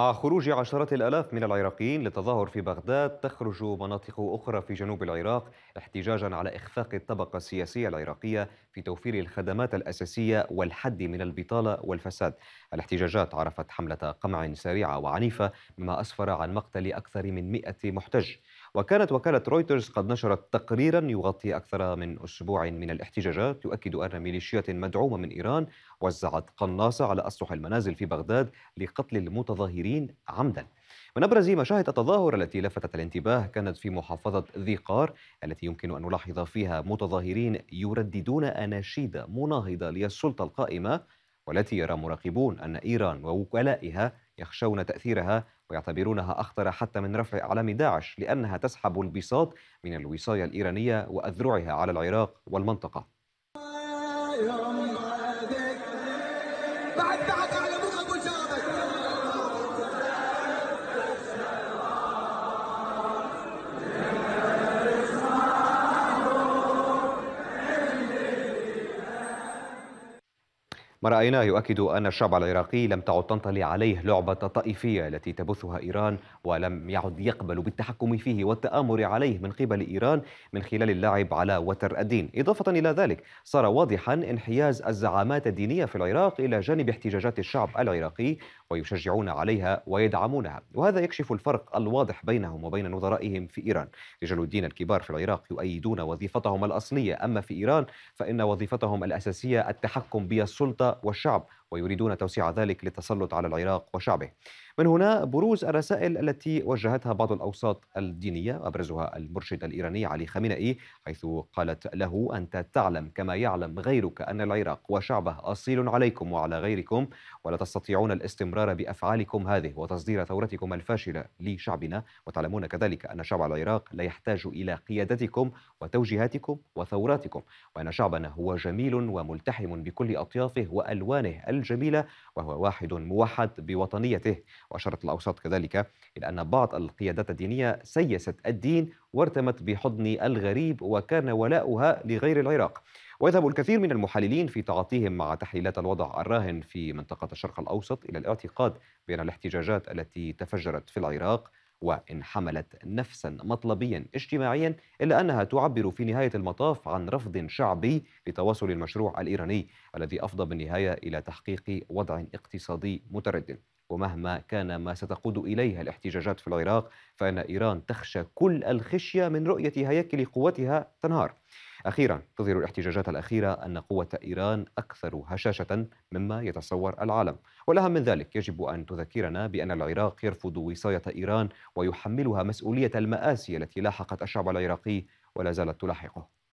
مع خروج عشرات الآلاف من العراقيين للتظاهر في بغداد، تخرج مناطق أخرى في جنوب العراق احتجاجاً على إخفاق الطبقة السياسية العراقية في توفير الخدمات الأساسية والحد من البطالة والفساد. الاحتجاجات عرفت حملة قمع سريعة وعنيفة، مما أسفر عن مقتل أكثر من 100 محتج. وكانت وكالة رويترز قد نشرت تقريراً يغطي أكثر من أسبوع من الاحتجاجات، يؤكد أن ميليشيات مدعومة من إيران وزعت قناصة على أسطح المنازل في بغداد لقتل المتظاهرين عمداً. من أبرز مشاهد التظاهر التي لفتت الانتباه كانت في محافظة ذي قار، التي يمكن أن نلاحظ فيها متظاهرين يرددون أناشيد مناهضة للسلطة القائمة، والتي يرى مراقبون أن إيران ووكلائها يخشون تأثيرها ويعتبرونها أخطر حتى من رفع أعلام داعش، لأنها تسحب البساط من الوصاية الإيرانية وأذرعها على العراق والمنطقة. ما رأيناه يؤكد أن الشعب العراقي لم تعد تنطلي عليه لعبة طائفية التي تبثها إيران، ولم يعد يقبل بالتحكم فيه والتآمر عليه من قبل إيران من خلال اللعب على وتر الدين. إضافة إلى ذلك، صار واضحا انحياز الزعامات الدينية في العراق إلى جانب احتجاجات الشعب العراقي، ويشجعون عليها ويدعمونها، وهذا يكشف الفرق الواضح بينهم وبين نظرائهم في إيران. رجال الدين الكبار في العراق يؤيدون وظيفتهم الأصلية، أما في إيران فإن وظيفتهم الأساسية التحكم بالسلطة والشعب، ويريدون توسيع ذلك للتسلط على العراق وشعبه. من هنا بروز الرسائل التي وجهتها بعض الأوساط الدينية، أبرزها المرشد الإيراني علي خامنئي، حيث قالت له: أنت تعلم كما يعلم غيرك أن العراق وشعبه أصيل عليكم وعلى غيركم، ولا تستطيعون الاستمرار بأفعالكم هذه وتصدير ثورتكم الفاشلة لشعبنا، وتعلمون كذلك أن شعب العراق لا يحتاج إلى قيادتكم وتوجيهاتكم وثوراتكم، وأن شعبنا هو جميل وملتحم بكل أطيافه وألوانه الجميلة، وهو واحد موحد بوطنيته. وأشارت الأوساط كذلك إلى أن بعض القيادات الدينية سيست الدين وارتمت بحضن الغريب، وكان ولاؤها لغير العراق. ويذهب الكثير من المحللين في تعاطيهم مع تحليلات الوضع الراهن في منطقة الشرق الأوسط إلى الاعتقاد بأن الاحتجاجات التي تفجرت في العراق وإن حملت نفسا مطلبيا اجتماعيا، إلا أنها تعبر في نهاية المطاف عن رفض شعبي لتواصل المشروع الإيراني، الذي أفضى بالنهاية إلى تحقيق وضع اقتصادي متردد. ومهما كان ما ستقود إليها الاحتجاجات في العراق، فإن إيران تخشى كل الخشية من رؤية هياكل قوتها تنهار. أخيرا، تظهر الاحتجاجات الأخيرة أن قوة إيران أكثر هشاشة مما يتصور العالم، والأهم من ذلك يجب أن تذكرنا بأن العراق يرفض وصاية إيران ويحملها مسؤولية المآسي التي لاحقت الشعب العراقي ولا زالت تلاحقه.